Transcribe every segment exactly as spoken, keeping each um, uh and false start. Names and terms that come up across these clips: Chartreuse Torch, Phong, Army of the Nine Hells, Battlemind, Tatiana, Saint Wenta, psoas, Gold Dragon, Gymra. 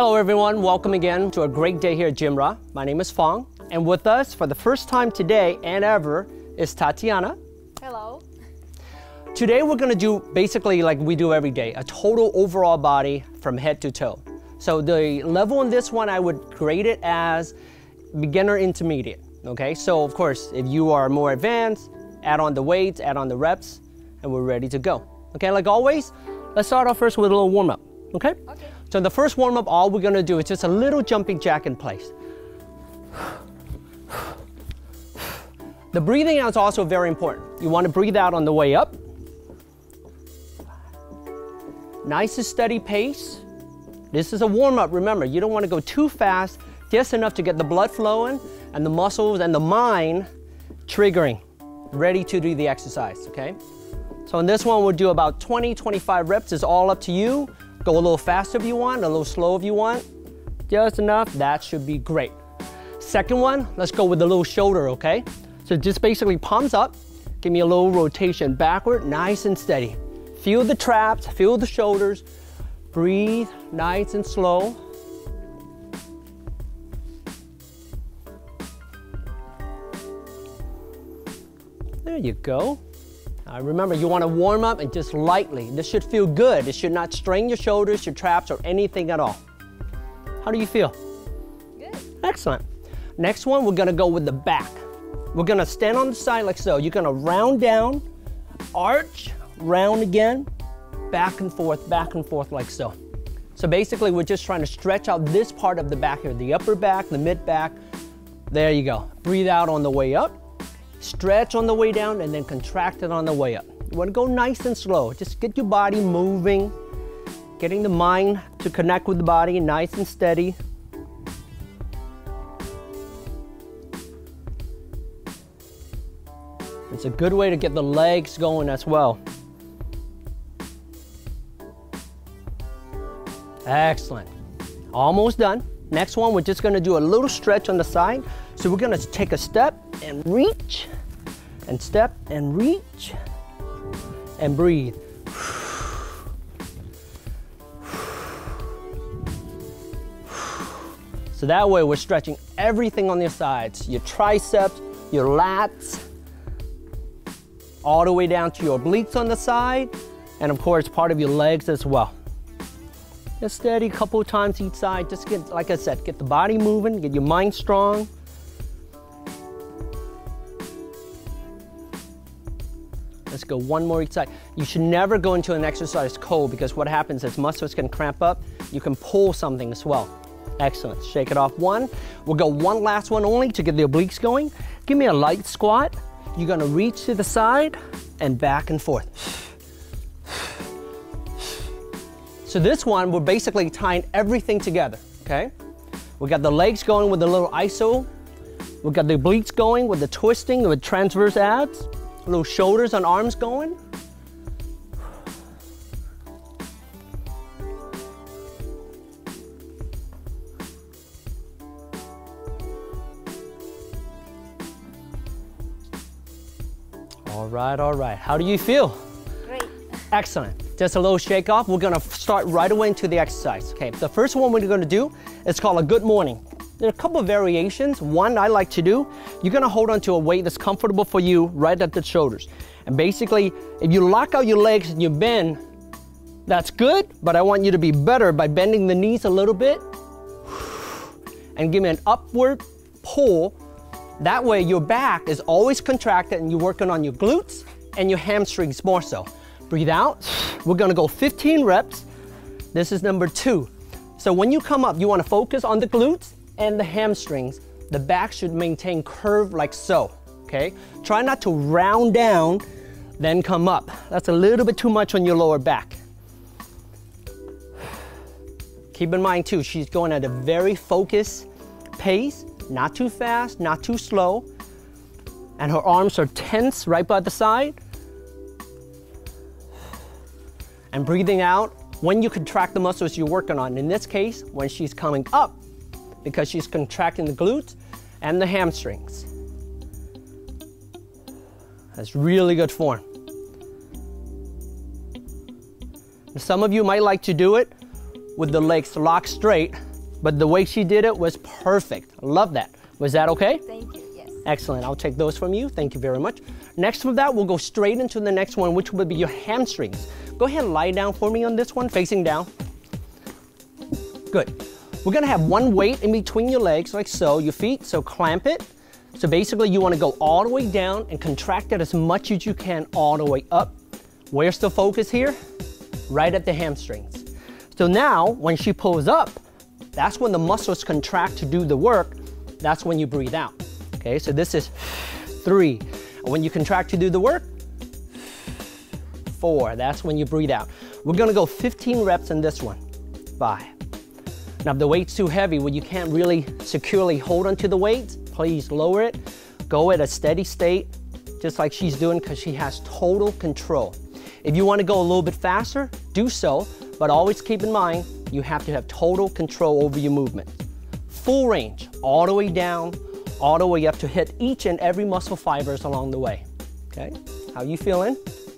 Hello everyone, welcome again to a great day here at Gymra. My name is Phong, and with us for the first time today and ever is Tatiana. Hello. Today we're going to do basically like we do every day, a total overall body from head to toe. So the level on this one, I would grade it as beginner intermediate, okay? So of course, if you are more advanced, add on the weights, add on the reps, and we're ready to go. Okay, like always, let's start off first with a little warm-up, okay? Okay. So in the first warm-up, all we're gonna do is just a little jumping jack in place. The breathing out is also very important. You wanna breathe out on the way up. Nice and steady pace. This is a warm-up, remember, you don't wanna go too fast, just enough to get the blood flowing and the muscles and the mind triggering, ready to do the exercise, okay? So in this one, we'll do about twenty, twenty-five reps. It's all up to you. Go a little faster if you want, a little slow if you want. Just enough, that should be great. Second one, let's go with a little shoulder, okay? So just basically palms up, give me a little rotation backward, nice and steady. Feel the traps, feel the shoulders. Breathe nice and slow. There you go. Uh, remember, you want to warm up and just lightly. This should feel good. It should not strain your shoulders, your traps, or anything at all. How do you feel? Good. Excellent. Next one, we're going to go with the back. We're going to stand on the side like so. You're going to round down, arch, round again, back and forth, back and forth like so. So basically, we're just trying to stretch out this part of the back here, the upper back, the mid back. There you go. Breathe out on the way up. Stretch on the way down and then contract it on the way up. You want to go nice and slow. Just get your body moving, getting the mind to connect with the body, nice and steady. It's a good way to get the legs going as well. Excellent. Almost done. Next one, we're just going to do a little stretch on the side. So we're going to take a step and reach, and step and reach, and breathe. So that way we're stretching everything on your sides, your triceps, your lats, all the way down to your obliques on the side, and of course part of your legs as well. Just steady a couple of times each side. Just get, like I said, get the body moving, get your mind strong. Let's go one more each side. You should never go into an exercise cold because what happens is muscles can cramp up. You can pull something as well. Excellent. Shake it off one. We'll go one last one only to get the obliques going. Give me a light squat. You're going to reach to the side and back and forth. So this one, we're basically tying everything together, okay? We got the legs going with the little iso. We got the obliques going with the twisting, with transverse abs. Little shoulders and arms going. All right, all right. How do you feel? Great. Excellent. Just a little shake off. We're gonna start right away into the exercise. Okay, the first one we're gonna do is called a good morning. There are a couple of variations. One I like to do, you're gonna hold on to a weight that's comfortable for you right at the shoulders. And basically, if you lock out your legs and you bend, that's good, but I want you to be better by bending the knees a little bit and give me an upward pull. That way your back is always contracted and you're working on your glutes and your hamstrings more so. Breathe out. We're gonna go fifteen reps. This is number two. So when you come up, you wanna focus on the glutes and the hamstrings. The back should maintain curve like so, okay? Try not to round down, then come up. That's a little bit too much on your lower back. Keep in mind too, she's going at a very focused pace, not too fast, not too slow. And her arms are tense right by the side. And breathing out, when you contract the muscles you're working on. In this case, when she's coming up, because she's contracting the glutes and the hamstrings. That's really good form. Some of you might like to do it with the legs locked straight But the way she did it was perfect. I love that. Was that okay? Thank you, yes. Excellent, I'll take those from you. Thank you very much. Next from that, we'll go straight into the next one, which will be your hamstrings. Go ahead and lie down for me on this one, facing down. Good. We're gonna have one weight in between your legs, like so, your feet, so clamp it. So basically you wanna go all the way down and contract it as much as you can all the way up. Where's the focus here? Right at the hamstrings. So now, when she pulls up, that's when the muscles contract to do the work. That's when you breathe out. Okay, so this is three. When you contract to do the work, four. That's when you breathe out. We're gonna go fifteen reps in this one. Five. Now, if the weight's too heavy, where you can't really securely hold onto the weight, please lower it. Go at a steady state, just like she's doing, because she has total control. If you wanna go a little bit faster, do so, but always keep in mind, you have to have total control over your movement. Full range, all the way down, all the way up to hit each and every muscle fibers along the way. Okay, how you feeling?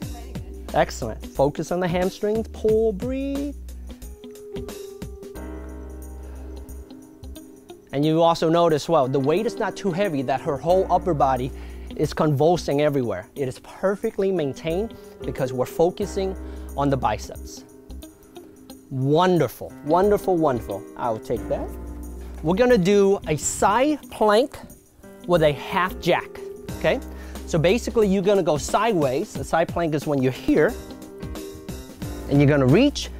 Very good. Excellent, focus on the hamstrings, pull, breathe. And you also notice, well, the weight is not too heavy that her whole upper body is convulsing everywhere. It is perfectly maintained because we're focusing on the biceps. Wonderful, wonderful, wonderful. I'll take that. We're gonna do a side plank with a half jack, okay? So basically you're gonna go sideways. A side plank is when you're here and you're gonna reach.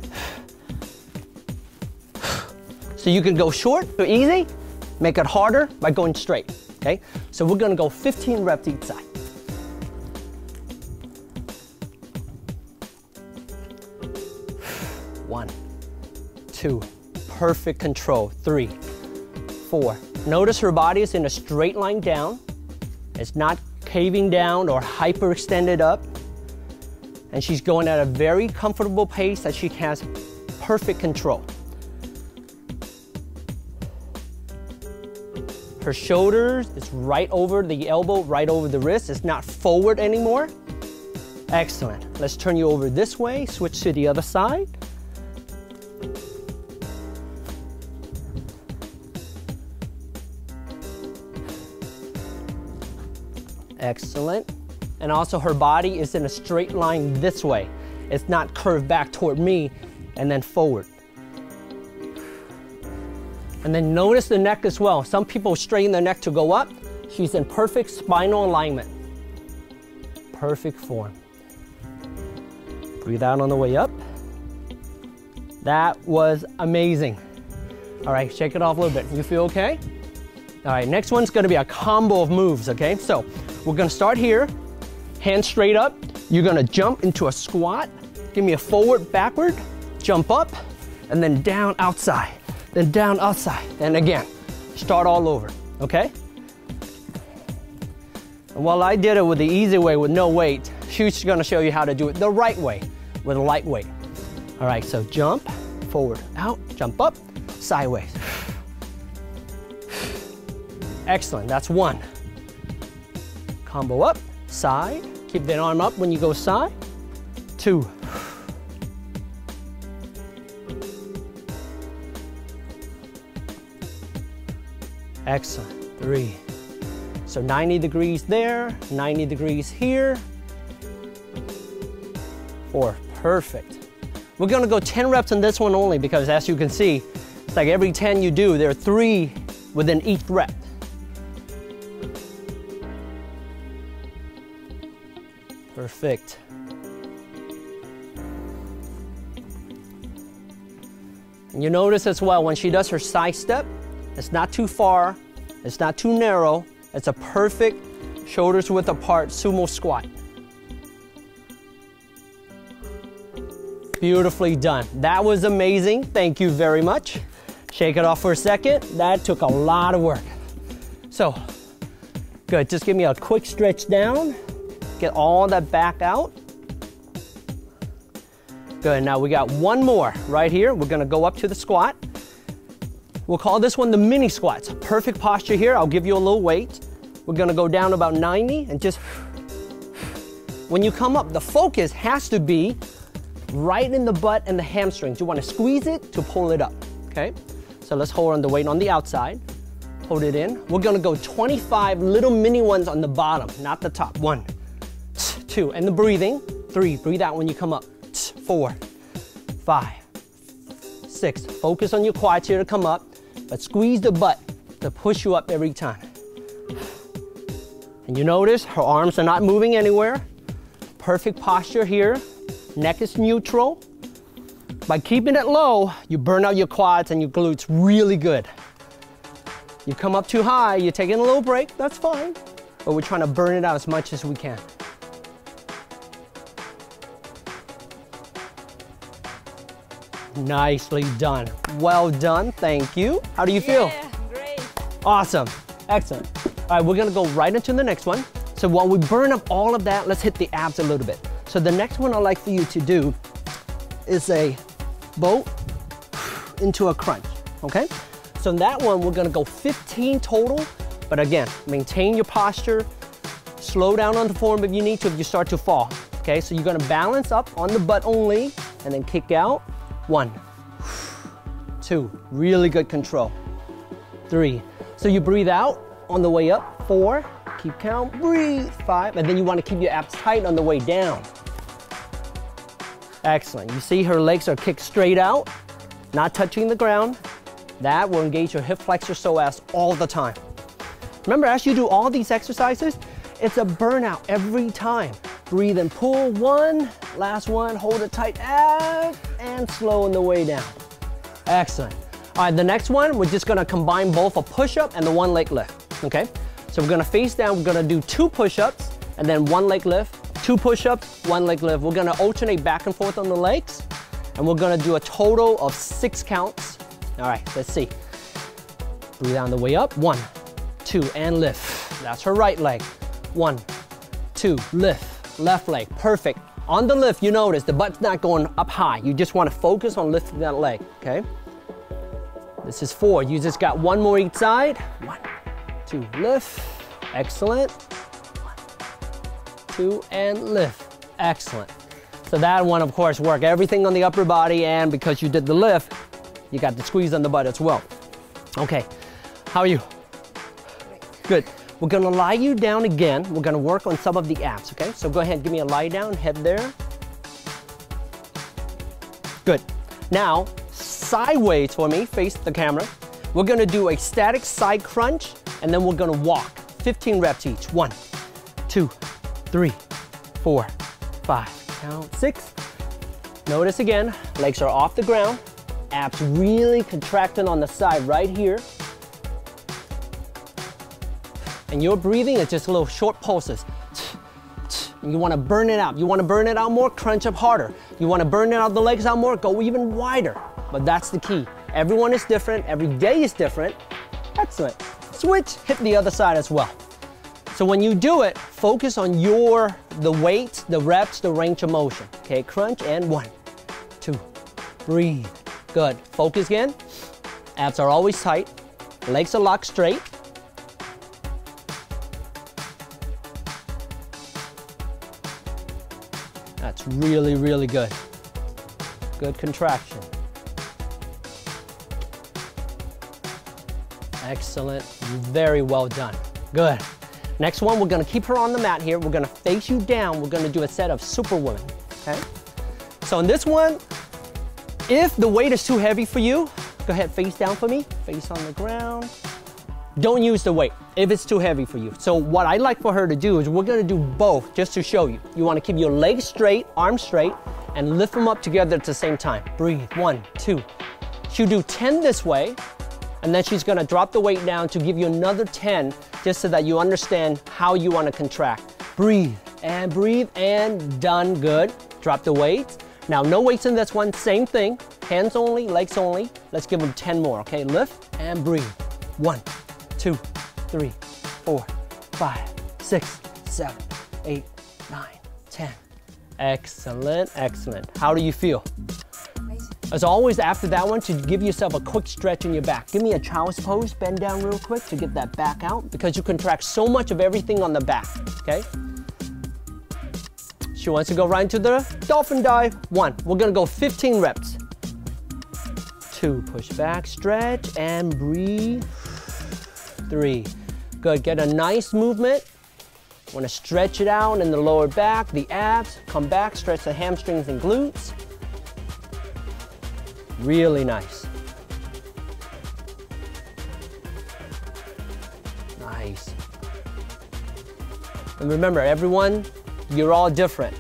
So you can go short or easy, make it harder by going straight, okay? So we're gonna go fifteen reps each side. One, two, perfect control, three, four. Notice her body is in a straight line down. It's not caving down or hyperextended up. And she's going at a very comfortable pace that she has perfect control. Her shoulders is right over the elbow, right over the wrist. It's not forward anymore. Excellent. Let's turn you over this way, switch to the other side. Excellent. And also her body is in a straight line this way. It's not curved back toward me and then forward. And then notice the neck as well. Some people straighten their neck to go up. She's in perfect spinal alignment. Perfect form. Breathe out on the way up. That was amazing. All right, shake it off a little bit. You feel okay? All right, next one's gonna be a combo of moves, okay? So we're gonna start here, hands straight up. You're gonna jump into a squat. Give me a forward, backward, jump up, and then down outside. Then down outside, and again, start all over, okay? And while I did it with the easy way with no weight, she's gonna show you how to do it the right way with a light weight. All right, so jump, forward, out, jump up, sideways. Excellent, that's one. Combo up, side, keep that arm up when you go side, two. Excellent, three. So ninety degrees there, ninety degrees here. Four, perfect. We're gonna go ten reps on this one only because as you can see, it's like every ten you do, there are three within each rep. Perfect. And you notice as well, when she does her side step, it's not too far, it's not too narrow. It's a perfect shoulders width apart sumo squat. Beautifully done. That was amazing. Thank you very much. Shake it off for a second. That took a lot of work. So, good, just give me a quick stretch down. Get all that back out. Good, now we got one more right here. We're gonna go up to the squat. We'll call this one the mini squats. Perfect posture here. I'll give you a little weight. We're gonna go down about ninety and just... When you come up, the focus has to be right in the butt and the hamstrings. You wanna squeeze it to pull it up, okay? So let's hold on the weight on the outside. Hold it in. We're gonna go twenty-five little mini ones on the bottom, not the top. One, two, and the breathing. Three, breathe out when you come up. Four, five, six. Focus on your quads here to come up, but squeeze the butt to push you up every time. And you notice her arms are not moving anywhere. Perfect posture here. Neck is neutral. By keeping it low, you burn out your quads and your glutes really good. You come up too high, you're taking a little break, that's fine. But we're trying to burn it out as much as we can. Nicely done. Well done, thank you. How do you feel? Yeah, great. Awesome, excellent. All right, we're gonna go right into the next one. So while we burn up all of that, let's hit the abs a little bit. So the next one I'd like for you to do is a boat into a crunch, okay? So in that one, we're gonna go fifteen total, but again, maintain your posture, slow down on the form if you need to, if you start to fall, okay? So you're gonna balance up on the butt only, and then kick out. One, two, really good control. Three, so you breathe out on the way up. Four, keep count, breathe. Five, and then you wanna keep your abs tight on the way down. Excellent, you see her legs are kicked straight out, not touching the ground. That will engage your hip flexor psoas all the time. Remember, as you do all these exercises, it's a burnout every time. Breathe and pull, one, last one, hold it tight, out, and slow on the way down. Excellent. All right, the next one, we're just gonna combine both a push-up and the one leg lift, okay? So we're gonna face down, we're gonna do two push-ups, and then one leg lift, two push-ups, one leg lift. We're gonna alternate back and forth on the legs, and we're gonna do a total of six counts. All right, let's see. Breathe on the way up. One, two, and lift. That's her right leg. One, two, lift. Left leg, perfect. On the lift, you notice the butt's not going up high. You just want to focus on lifting that leg, okay? This is four. You just got one more each side. One, two, lift. Excellent. One, two, and lift. Excellent. So that one, of course, worked everything on the upper body, and because you did the lift, you got the squeeze on the butt as well. Okay, how are you? Good. We're gonna lie you down again. We're gonna work on some of the abs, okay? So go ahead, give me a lie down, head there. Good. Now, sideways for me, face the camera. We're gonna do a static side crunch, and then we're gonna walk. fifteen reps each. One, two, three, four, five, count, six. Notice again, legs are off the ground. Abs really contracting on the side right here. And your breathing is just little short pulses. You wanna burn it out. You wanna burn it out more, crunch up harder. You wanna burn it out, the legs out more, go even wider. But that's the key. Everyone is different, every day is different. Excellent. Switch, hit the other side as well. So when you do it, focus on your, the weight, the reps, the range of motion. Okay, crunch and one, two, breathe. Good, focus again. Abs are always tight. Legs are locked straight. That's really, really good. Good contraction. Excellent, very well done. Good. Next one, we're gonna keep her on the mat here. We're gonna face you down. We're gonna do a set of superwoman, okay? So in this one, if the weight is too heavy for you, go ahead, face down for me, face on the ground. Don't use the weight if it's too heavy for you. So what I'd like for her to do is we're gonna do both just to show you. You wanna keep your legs straight, arms straight, and lift them up together at the same time. Breathe, one, two. She'll do ten this way, and then she's gonna drop the weight down to give you another ten just so that you understand how you wanna contract. Breathe, and breathe, and done, good. Drop the weight. Now, no weights in this one, same thing. Hands only, legs only. Let's give them ten more, okay? Lift and breathe. One, two, three, four, five, six, seven, eight, nine, ten. Excellent, excellent. How do you feel? As always, after that one, to give yourself a quick stretch in your back. Give me a child's pose, bend down real quick to get that back out because you contract so much of everything on the back, okay? She wants to go right into the dolphin dive. One, we're gonna go fifteen reps. two, push back, stretch, and breathe. Three, good, get a nice movement. Wanna stretch it out in the lower back, the abs, come back, stretch the hamstrings and glutes. Really nice. Nice. And remember, everyone, you're all different.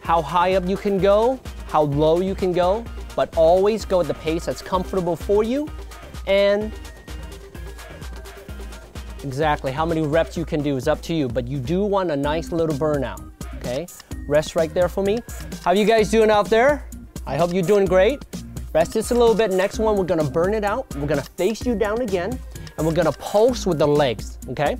How high up you can go, how low you can go, but always go at the pace that's comfortable for you and exactly how many reps you can do is up to you, but you do want a nice little burnout, okay? Rest right there for me. How you guys doing out there? I hope you're doing great. Rest just a little bit. Next one, we're gonna burn it out. We're gonna face you down again, and we're gonna pulse with the legs, okay?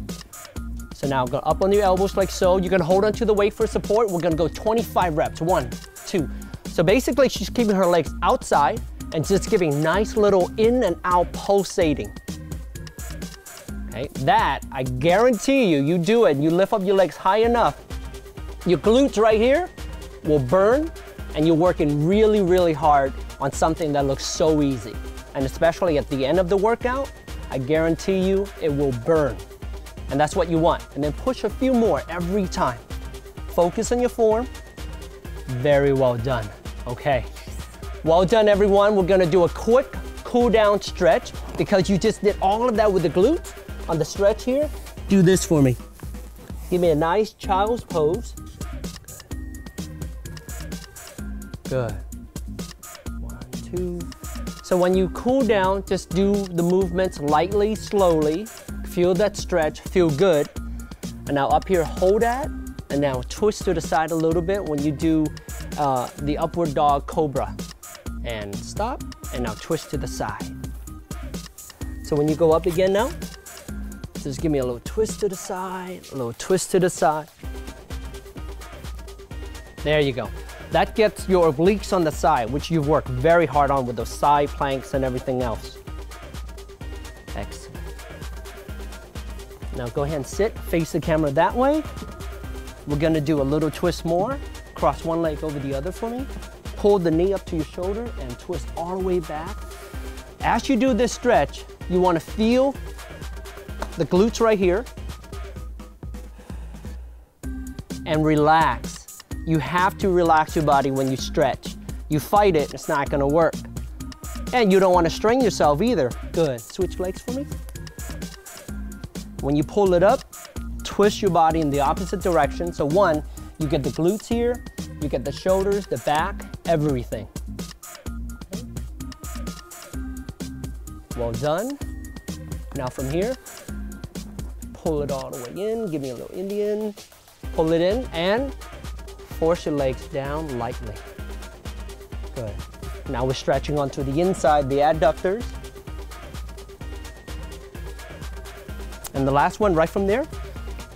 So now go up on your elbows like so. You're gonna hold onto the weight for support. We're gonna go twenty-five reps, one, two. So basically she's keeping her legs outside and just giving nice little in and out pulsating. Okay, that, I guarantee you, you do it, you lift up your legs high enough, your glutes right here will burn and you're working really, really hard on something that looks so easy. And especially at the end of the workout, I guarantee you it will burn. And that's what you want. And then push a few more every time. Focus on your form. Very well done. Okay. Well done, everyone. We're gonna do a quick cool down stretch because you just did all of that with the glutes on the stretch here. Do this for me. Give me a nice child's pose. Good. One, two. So when you cool down, just do the movements lightly, slowly. Feel that stretch, feel good. And now up here, hold that, and now twist to the side a little bit when you do uh, the upward dog cobra. And stop, and now twist to the side. So when you go up again now, just give me a little twist to the side, a little twist to the side. There you go. That gets your obliques on the side, which you've worked very hard on with those side planks and everything else. Excellent. Now go ahead and sit, face the camera that way. We're gonna do a little twist more. Cross one leg over the other for me. Pull the knee up to your shoulder and twist all the way back. As you do this stretch, you wanna feel the glutes right here and relax. You have to relax your body when you stretch. You fight it, it's not gonna work. And you don't wanna strain yourself either. Good, switch legs for me. When you pull it up, twist your body in the opposite direction. So one, you get the glutes here, you get the shoulders, the back, everything. Okay. Well done. Now from here, pull it all the way in, give me a little Indian. Pull it in and force your legs down lightly. Good. Now we're stretching onto the inside, the adductors. And the last one right from there,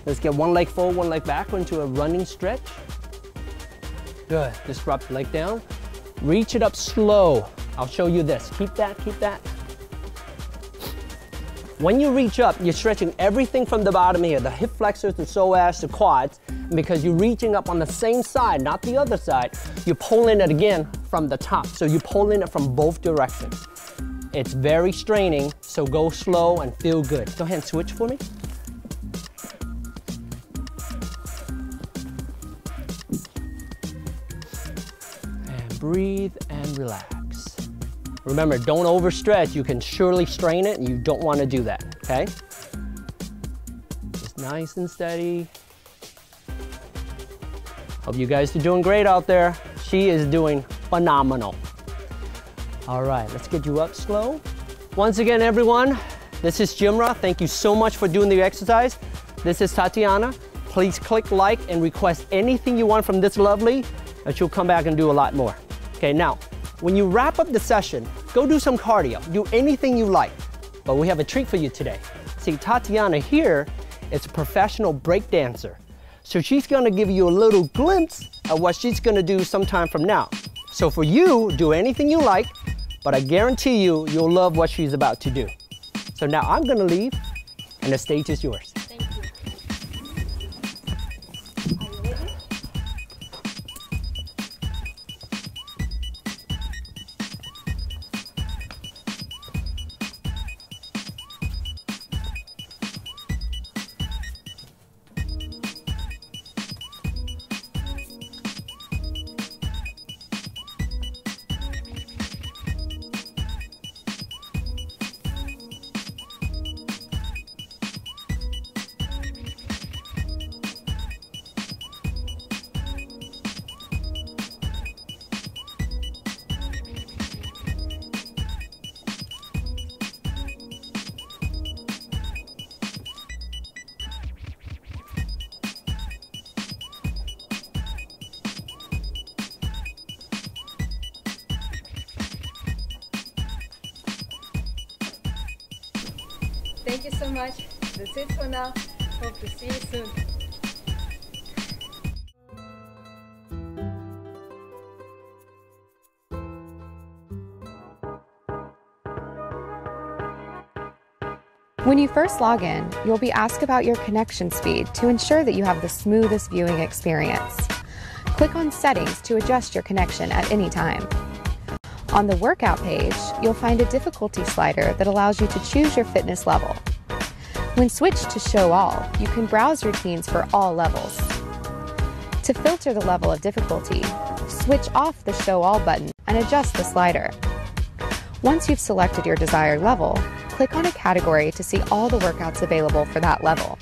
let's get one leg forward, one leg back into a running stretch. Good, just drop the leg down. Reach it up slow. I'll show you this, keep that, keep that. When you reach up, you're stretching everything from the bottom here, the hip flexors, the psoas, the quads, and because you're reaching up on the same side, not the other side, you're pulling it again from the top. So you're pulling it from both directions. It's very straining, so go slow and feel good. Go ahead and switch for me. And breathe and relax. Remember, don't overstretch. You can surely strain it, and you don't want to do that, okay? Just nice and steady. Hope you guys are doing great out there. She is doing phenomenal. All right, let's get you up slow. Once again, everyone, this is Gymra. Thank you so much for doing the exercise. This is Tatiana. Please click like and request anything you want from this lovely, and she'll come back and do a lot more. Okay, now, when you wrap up the session, go do some cardio, do anything you like, but we have a treat for you today. See, Tatiana here is a professional break dancer, so she's gonna give you a little glimpse of what she's gonna do sometime from now. So for you, do anything you like, but I guarantee you, you'll love what she's about to do. So now I'm gonna leave, and the stage is yours. Thank you. Are you ready? Thank you so much. That's it for now. Hope to see you soon. When you first log in, you'll be asked about your connection speed to ensure that you have the smoothest viewing experience. Click on Settings to adjust your connection at any time. On the Workout page, you'll find a difficulty slider that allows you to choose your fitness level. When switched to Show All, you can browse routines for all levels. To filter the level of difficulty, switch off the Show All button and adjust the slider. Once you've selected your desired level, click on a category to see all the workouts available for that level.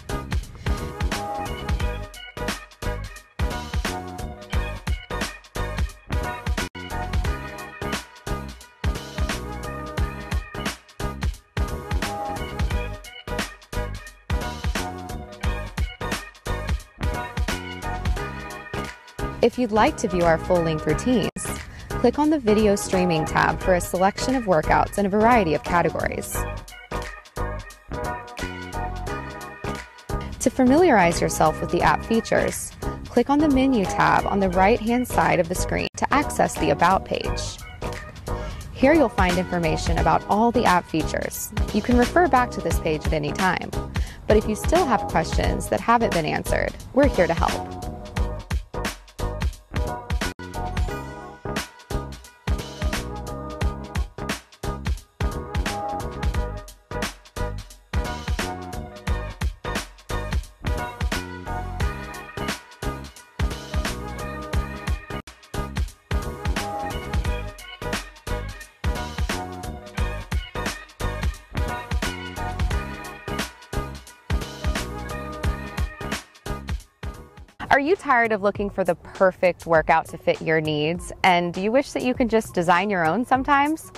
If you'd like to view our full-length routines, click on the Video Streaming tab for a selection of workouts in a variety of categories. To familiarize yourself with the app features, click on the Menu tab on the right-hand side of the screen to access the About page. Here you'll find information about all the app features. You can refer back to this page at any time, but if you still have questions that haven't been answered, we're here to help. Are you tired of looking for the perfect workout to fit your needs? And do you wish that you could just design your own sometimes?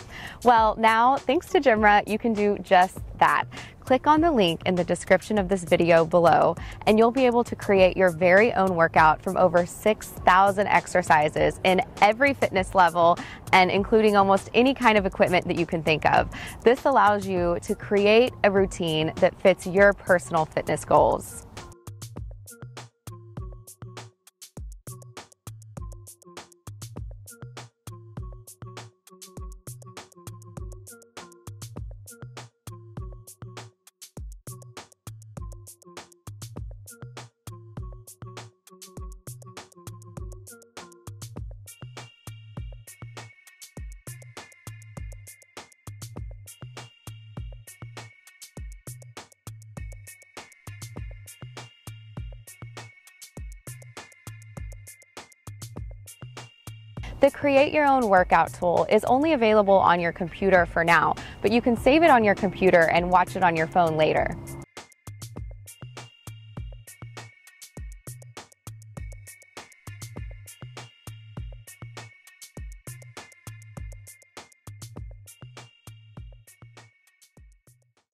Well, now, thanks to Gymra, you can do just that. Click on the link in the description of this video below, and you'll be able to create your very own workout from over six thousand exercises in every fitness level and including almost any kind of equipment that you can think of. This allows you to create a routine that fits your personal fitness goals. The Create Your Own Workout tool is only available on your computer for now, but you can save it on your computer and watch it on your phone later.